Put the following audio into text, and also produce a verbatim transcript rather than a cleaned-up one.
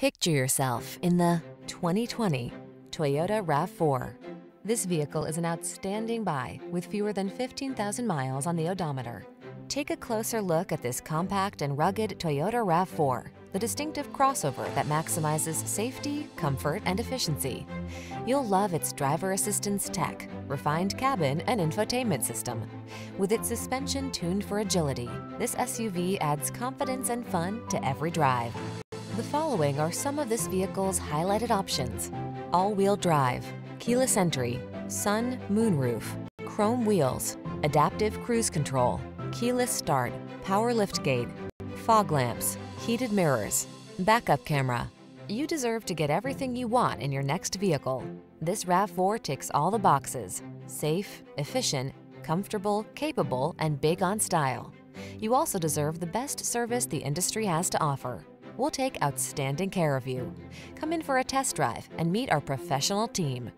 Picture yourself in the twenty twenty Toyota RAV four. This vehicle is an outstanding buy with fewer than fifteen thousand miles on the odometer. Take a closer look at this compact and rugged Toyota RAV four, the distinctive crossover that maximizes safety, comfort, and efficiency. You'll love its driver assistance tech, refined cabin, and infotainment system. With its suspension tuned for agility, this S U V adds confidence and fun to every drive. The following are some of this vehicle's highlighted options: all-wheel drive, keyless entry, sun moonroof, chrome wheels, adaptive cruise control, keyless start, power liftgate, fog lamps, heated mirrors, backup camera. You deserve to get everything you want in your next vehicle. This RAV four ticks all the boxes: safe, efficient, comfortable, capable, and big on style. You also deserve the best service the industry has to offer. We'll take outstanding care of you. Come in for a test drive and meet our professional team.